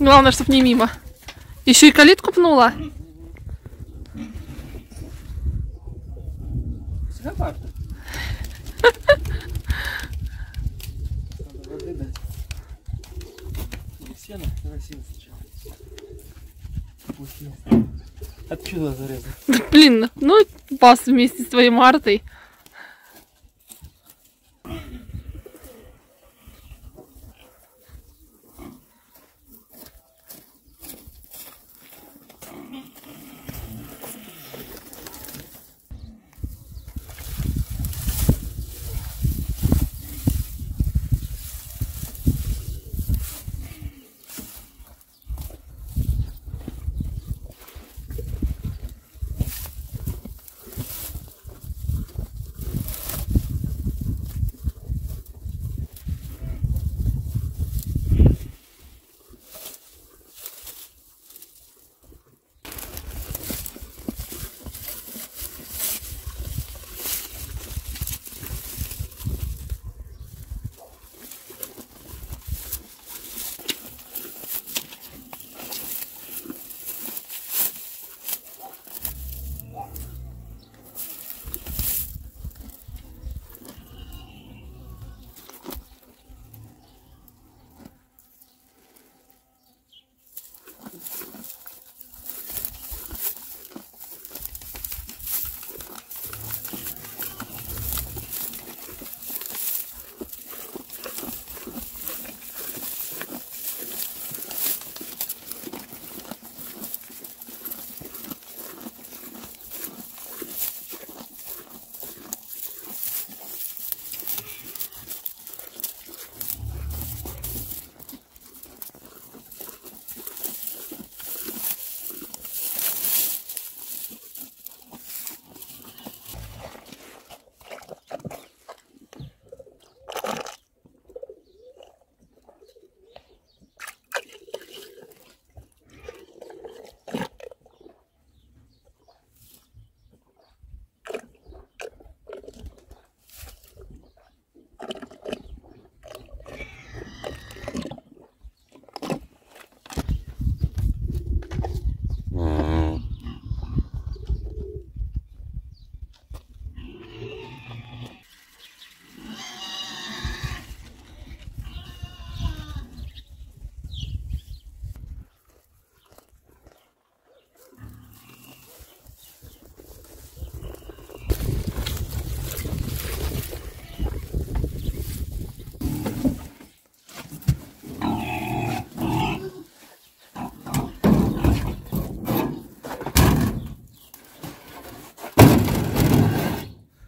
Главное, чтоб не мимо. Еще и калитку пнула. Отчего зарезал? Блин, ну пас вместе с твоей Мартой.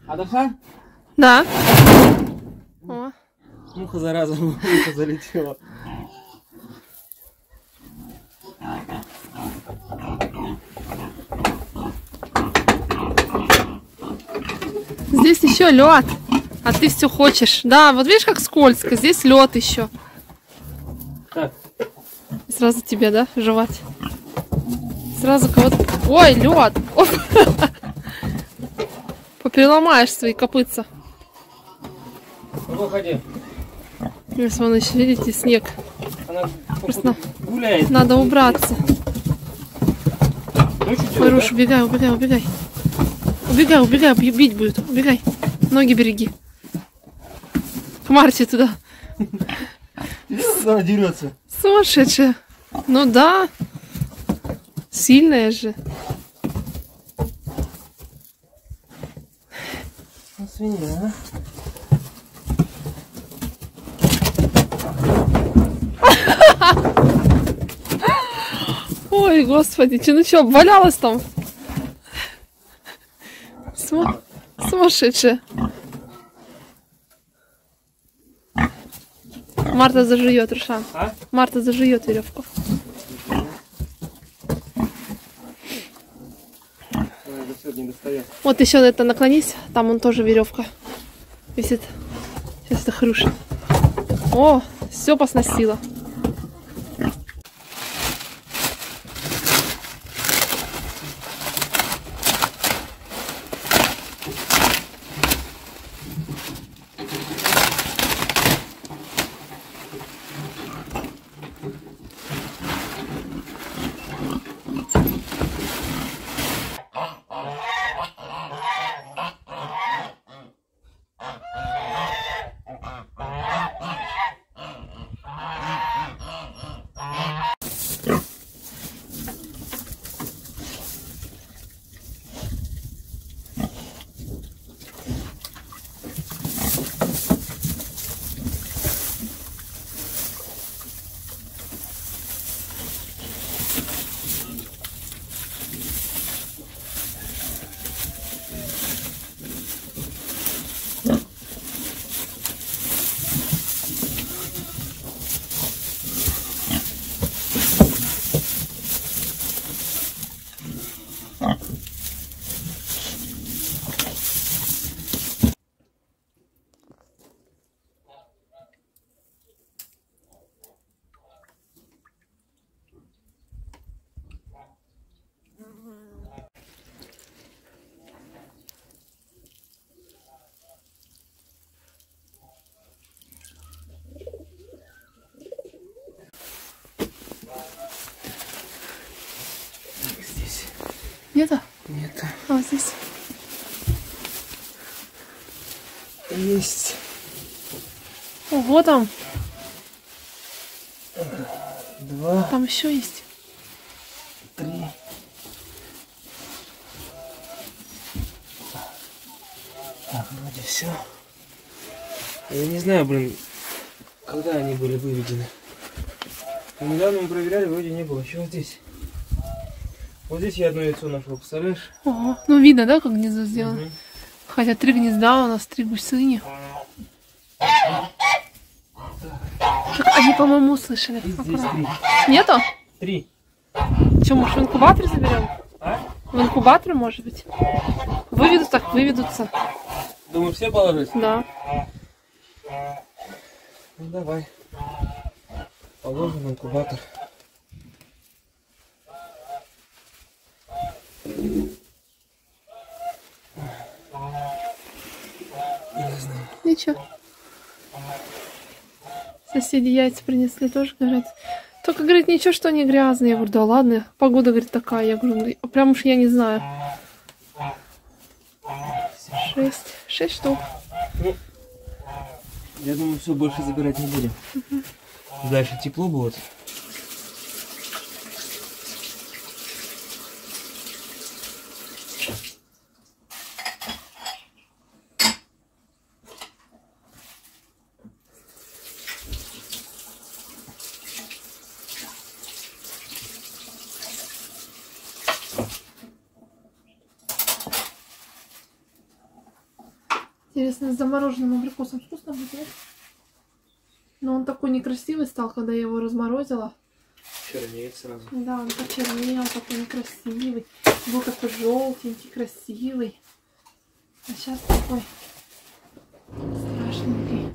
Адаха? Да. О. Муха, зараза, муха залетела. Здесь еще лед, а ты все хочешь. Да, вот видишь, как скользко, здесь лед еще. Так. Сразу тебе, да, жевать? Сразу кого-то... Ой, лед! Переломаешь свои копытца. Выходи. Здесь вон еще, видите, снег. Просто гуляет. Надо убраться. Ой, Руш, да? Убегай, убегай, убегай. Убегай, убегай, бить будет. Убегай. Ноги береги. Марти туда. Она дерется. Сумасшедшая. Ну да. Сильная же. Свинья, а? Ой, господи, че, ну что, обвалялась там? Сумасшедшая. Марта зажует, Рушан. А? Марта зажует веревку. Вот еще это наклонись, там он тоже веревка висит. Сейчас это хрюша. О, все посносило. Нету? Нету. А вот здесь? Есть. Ого, там. Два. Там еще есть. Три. Так, вроде все. Я не знаю, блин, когда они были выведены. Но недавно мы проверяли, вроде не было. Еще вот здесь. Вот здесь я одно яйцо нашел, представляешь? Ого. Ну видно, да, как гнездо сделано? Угу. Хотя три гнезда, у нас три гусыни. Так, они, по-моему, услышали. Нету? Три. Че, может, в инкубатор заберем? А? В инкубатор, может быть? Выведут, так выведутся. Думаю, все положить? Да. Ну, давай. Положим в инкубатор. Ничего. Соседи яйца принесли, тоже говорят. Только, говорит, ничего, что они грязные. Я говорю, да ладно, погода, говорит, такая. Я говорю, прям уж я не знаю. 6 штук. Ну, я думаю, все, больше забирать не будем. Угу. Дальше тепло будет. Интересно, с замороженным абрикосом вкусно будет, нет? Но он такой некрасивый стал, когда я его разморозила. Чернеет сразу. Да, он почернел, такой некрасивый. Был такой желтенький, красивый. А сейчас такой страшненький.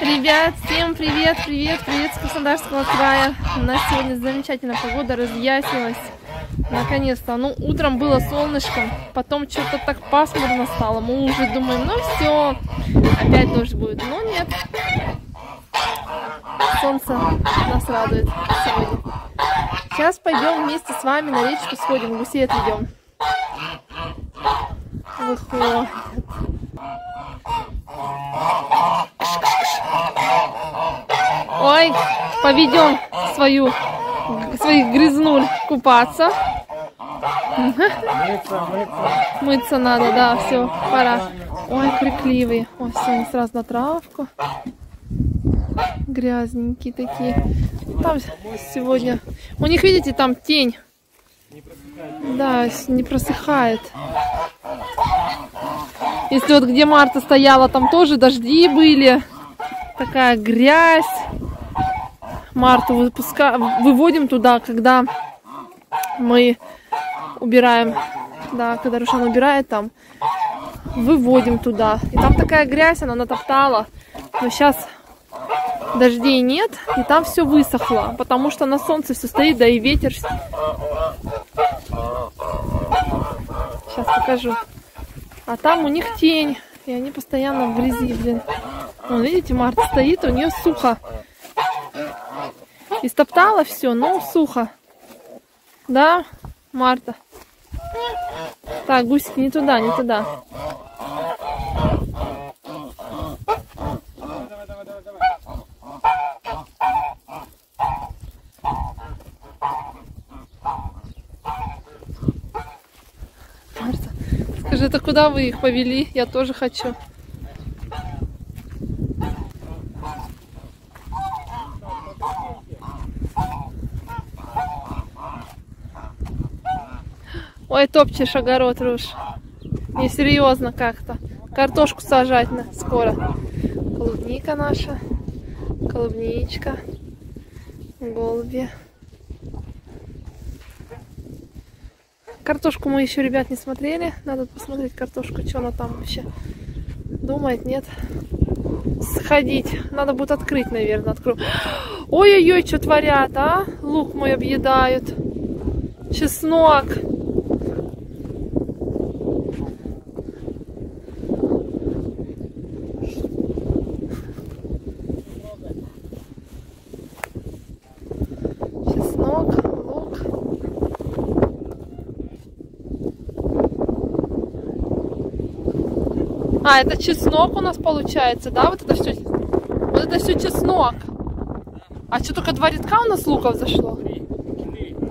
Ребят, всем привет с Краснодарского края. У нас сегодня замечательная погода, разъяснилась наконец-то. Ну, утром было солнышко, потом что-то так пасмурно стало. Мы уже думаем, ну все, опять дождь будет. Но нет, солнце нас радует сегодня. Сейчас пойдем вместе с вами на речку сходим, гусей отведем. Выходит. Ой, поведем своих грязнуль купаться. Мыться надо, да, все, пора. Ой, крикливые. Ой, все, они сразу на травку. Грязненькие такие. Там сегодня... У них, видите, там тень. Да, не просыхает. Если вот где Марта стояла, там тоже дожди были. Такая грязь. Марту выводим туда, когда мы убираем. Да, когда Рушан убирает там. Выводим туда. И там такая грязь, она натоптала. Но сейчас... Дождей нет, и там все высохло, потому что на солнце все стоит, да и ветер. Сейчас покажу. А там у них тень, и они постоянно в грязи, блин. Вон, видите, Марта стоит, у нее сухо. Истоптала все, но сухо. Да, Марта? Так, гусики не туда, не туда. Это куда вы их повели? Я тоже хочу. Ой, топчешь огород, Руш. Несерьезно как-то. Картошку сажать скоро. Клубника наша. Клубничка. Голуби. Картошку мы еще, ребят, не смотрели. Надо посмотреть картошку, что она там вообще думает, нет. Сходить. Надо будет открыть, наверное, открою. Ой-ой-ой, что творят, а? Лук мой объедают. Чеснок. А, это чеснок у нас получается, да? Вот это все чеснок. А что, только 2 рядка у нас луков зашло? 4.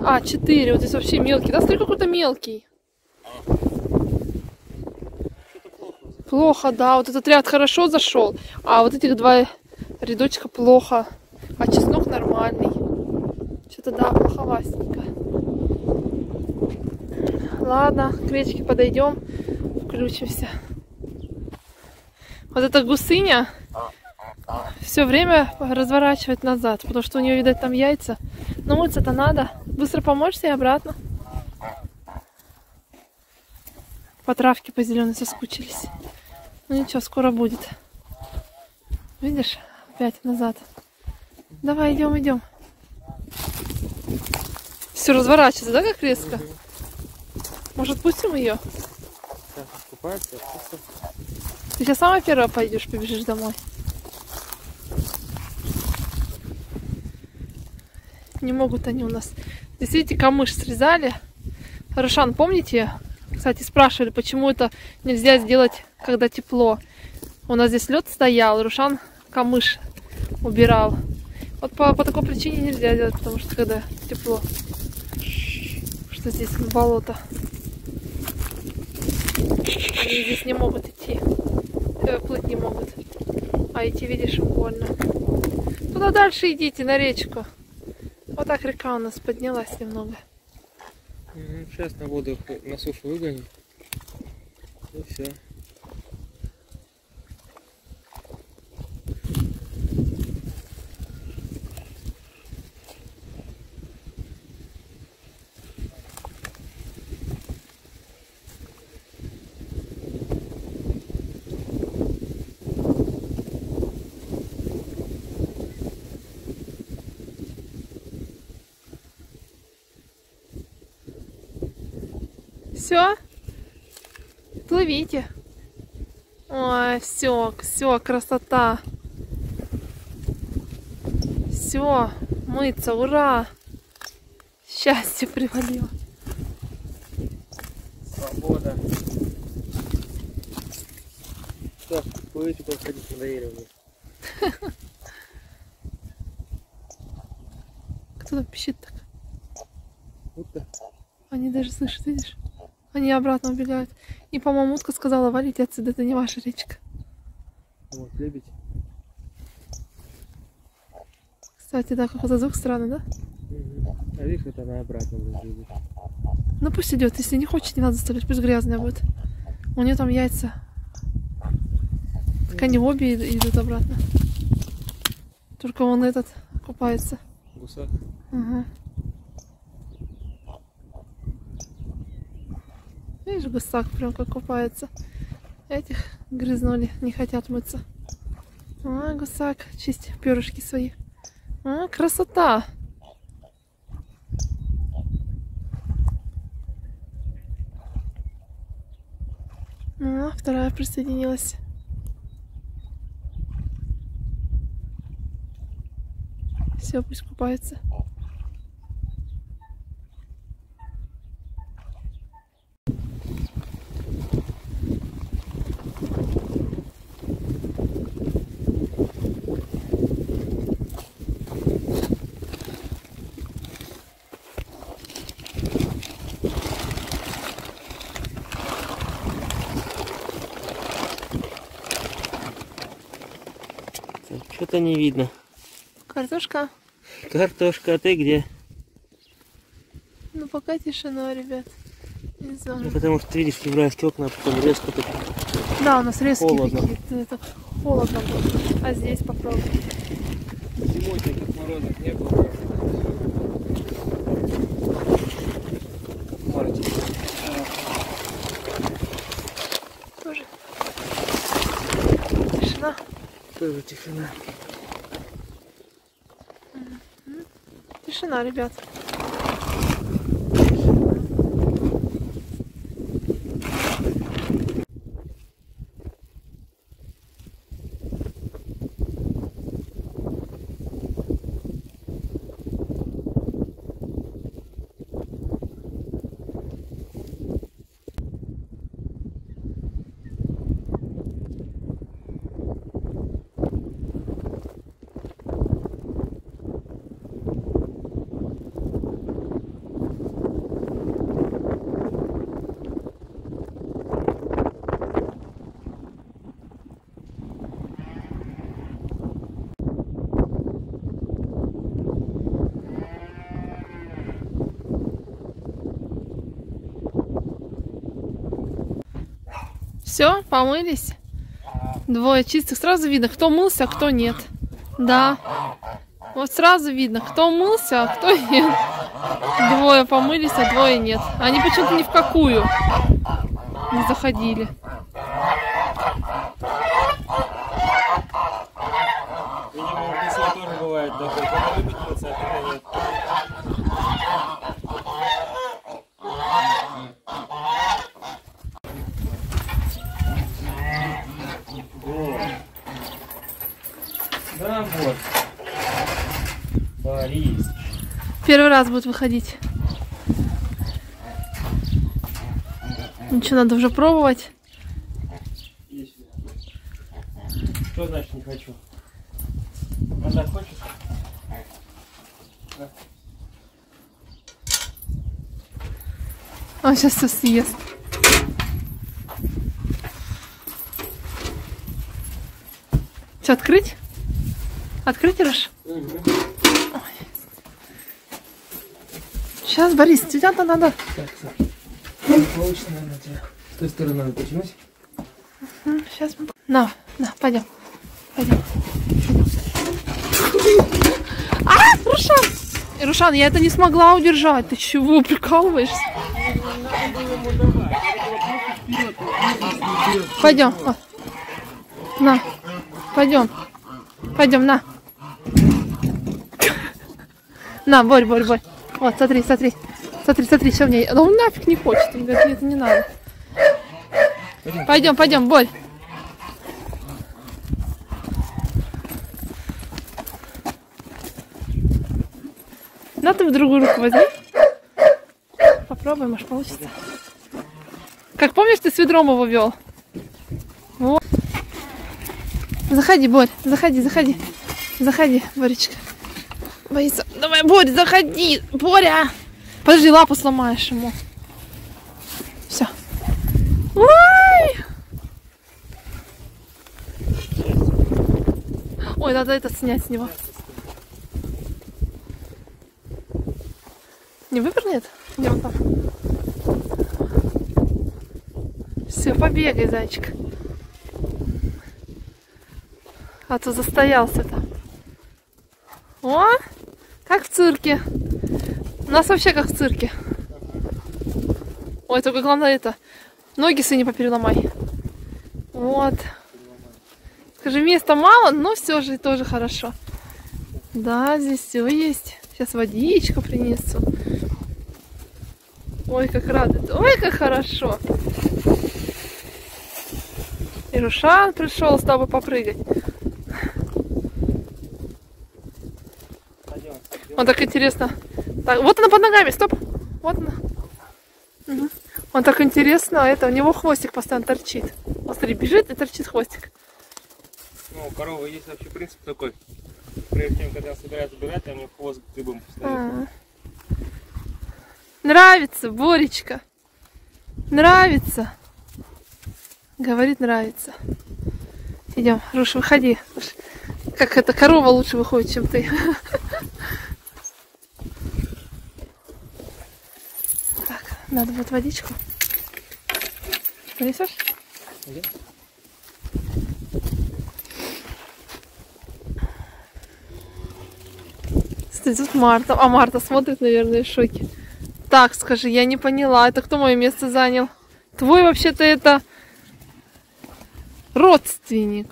А, 4. Вот здесь вообще мелкий. Да, смотри, какой-то мелкий. Плохо, да. Вот этот ряд хорошо зашел. А вот этих 2 рядочка плохо. А чеснок нормальный. Что-то, да, плоховастенько. Ладно, к речке подойдем. Включимся. Вот эта гусыня все время разворачивает назад, потому что у нее, видать, там яйца. Но мыться-то надо. Быстро помоешься и обратно. По травке по зеленой соскучились. Ну ничего, скоро будет. Видишь? Опять назад. Давай, идем, идем. Все разворачивается, да, как резко? Может, пустим ее? Ты сейчас самая первая пойдешь, побежишь домой. Не могут они у нас. Здесь, видите, камыш срезали. Рушан, помните? Кстати, спрашивали, почему это нельзя сделать, когда тепло. У нас здесь лед стоял, Рушан камыш убирал. Вот по такой причине нельзя делать, потому что когда тепло. Что здесь болото. Они здесь не могут идти. Плыть не могут. А идти, видишь, им больно. Туда дальше идите, на речку. Вот так река у нас поднялась немного. Сейчас на воду, на сушу выгоним. И все. Все, плывите. Ой, все, красота. Все, мыться, ура! Счастье привалило. Свобода. Все, плывите, просто не надоели. Кто там пищит так? Утка. Они даже слышат, видишь? Они обратно убегают. И, по-моему, утка сказала: валите отсюда, это не ваша речка. Вот, лебедь. Кстати, да, какой-то звук странный, да? А вихрь она обратно выглядит. Ну пусть идет, если не хочет, не надо заставлять, пусть грязная будет. У нее там яйца. Так они обе идут обратно. Только он этот купается. Гусак. Ага. Видишь, гусак прям как купается. Этих грызнули, не хотят мыться. А, гусак, чисть перышки свои. А, красота! А, вторая присоединилась. Все, пусть купается. Что-то не видно. Картошка? Картошка, а ты где? Ну пока тишина, ребят. Не знаю. Ну, потому что видишь, февральские окна, потом резко так. Да, у нас резкие холодно. Такие, это холодно было. А здесь попробуй. Зимой таких морозов не было. Тоже. Тишина. Тоже тишина. Тишина, ребят. Все, помылись. Двое чистых. Сразу видно, кто мылся, а кто нет. Да. Вот сразу видно, кто мылся, а кто нет. Двое помылись, а двое нет. Они почему-то ни в какую не заходили. Первый раз будет выходить. Ничего, надо уже пробовать. Что значит не хочу? Она хочет? Да. Он сейчас все съест. Что, открыть? Открыть, Рош? Сейчас, Борис, тебя-то надо. Так. Получится, наверное, тебя. С той стороны надо потянуть. Сейчас мы... На, пойдем. Рушан! Рушан, я это не смогла удержать. Ты чего, прикалываешься? Пойдем. Вот. На. Пойдем, на. На, Борь. Вот, смотри. Смотри, смотри, что в ней. Но он нафиг не хочет. Он говорит, это не надо. Пойдем, пойдем, Борь. На, ты в другую руку возьми. Попробуй, может, получится. Как помнишь, ты с ведром его вел? Вот. Заходи, Борь, заходи, заходи. Заходи, Боречка. Боится. Давай, Борь, заходи. Боря! Подожди, лапу сломаешь ему. Все. Ой! Ой, надо это снять с него. Не вывернет? Где он там? Все, побегай, зайчик. А то застоялся-то. О, как в цирке. У нас вообще как в цирке. Ой, только главное это. Ноги свои не попереломай. Вот. Скажи, места мало, но все же тоже хорошо. Да, здесь все есть. Сейчас водичку принесу. Ой, как радует. Ой, как хорошо. И Рушан пришел с тобой попрыгать. Он так интересно. Так, вот она под ногами, стоп. Вот она. Угу. Он так интересно, это у него хвостик постоянно торчит. Смотри, бежит и торчит хвостик. Ну, у коровы есть вообще принцип такой. Прежде чем, когда собираются убирать, у него хвост дыбом встает. Нравится, Боречка. Нравится. Говорит, нравится. Идем, Руша, выходи. Как эта корова лучше выходит, чем ты. Так, надо будет водичку. Принесешь? Кстати, тут Марта. А Марта смотрит, наверное, в шоке. Так, скажи, я не поняла. Это кто мое место занял? Твой вообще-то это... родственник.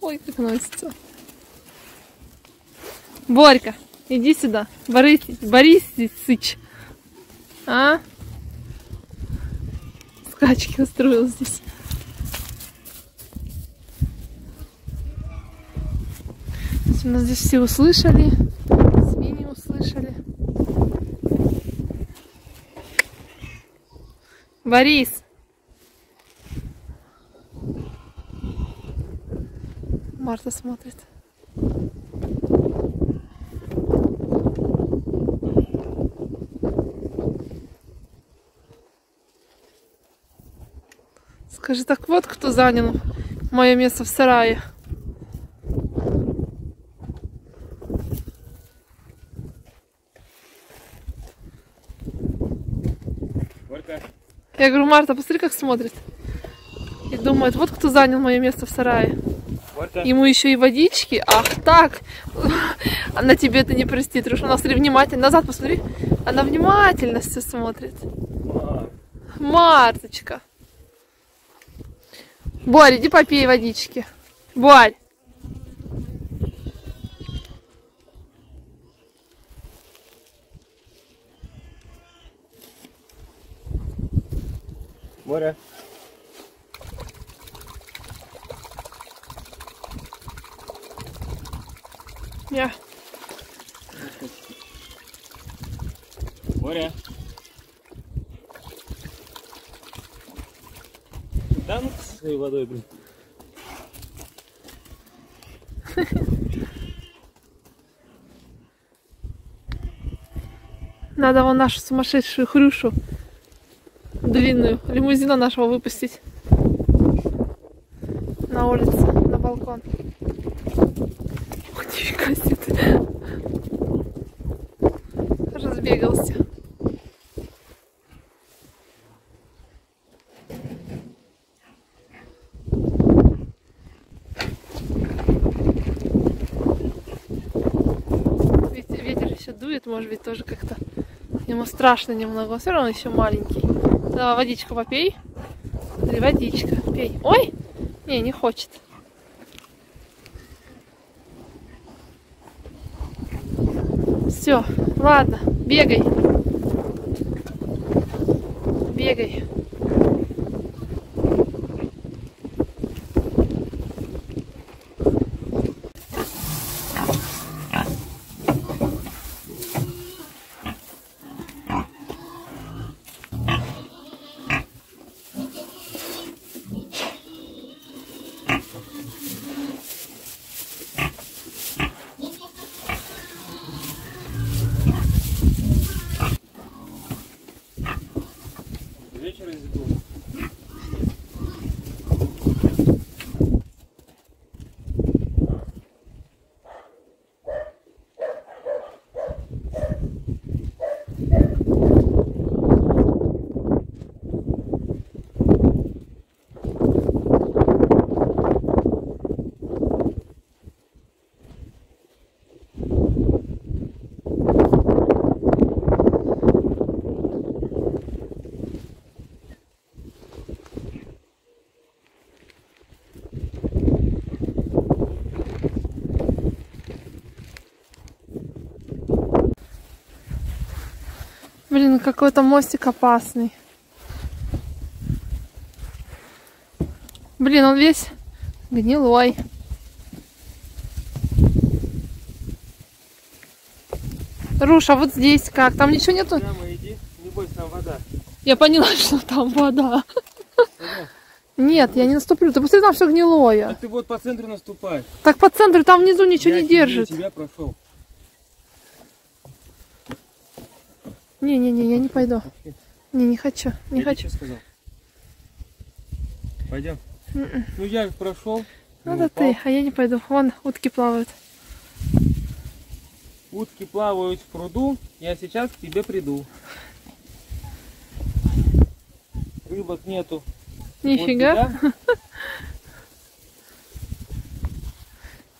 Ой, как носится. Борька, иди сюда. Борис Сыч. А? Скачки устроил здесь. У нас здесь все услышали. Свиньи услышали. Борис. Марта смотрит. Скажи, так вот кто занял мое место в сарае. Борька. Я говорю, Марта, посмотри, как смотрит. И думает, вот кто занял мое место в сарае. Ему еще и водички. Ах так. Она тебе это не простит, Руша. Она, смотри, внимательно. Назад посмотри. Она внимательно все смотрит. Марточка. Борь, иди попей водички. Борь. Боря. Я. Боря. Да ну со своей водой, блин. Надо вон нашу сумасшедшую хрюшу длинную лимузина нашего выпустить на улицу, на балкон. Нифига себе. Разбегался. Ветер еще дует, может быть, тоже как-то ему страшно немного. Все равно еще маленький. Давай водичку попей. Смотри, водичка, пей. Ой! Не хочет. Все, ладно, бегай. телегой. Блин, какой-то мостик опасный. Блин, он весь гнилой. Руша, вот здесь как? Там ничего нету? Прямо иди, не бойся, там вода. Я поняла, что там вода. Нет, я не наступлю. Ты посмотри, там все гнилое. Так ты вот по центру наступаешь. Так по центру, там внизу ничего не держит. Я тебя прошел. Не-не-не, я не пойду. Не хочу. Не хочу. Сказал. Пойдем. Ну я прошел. Ну да ты, а я не пойду. Вон утки плавают. Утки плавают в пруду. Я сейчас к тебе приду. Рыбок нету. Нифига. Вот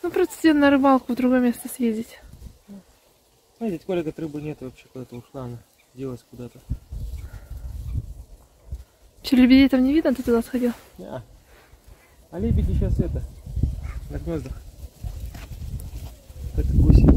ну просто тебе на рыбалку в другое место съездить. Смотрите, Коля, как рыбы нет, вообще куда-то ушла она. Делась куда-то. Че, лебедей там не видно? Ты туда сходил? Да. А лебеди сейчас это, на гнездах. Как гуси.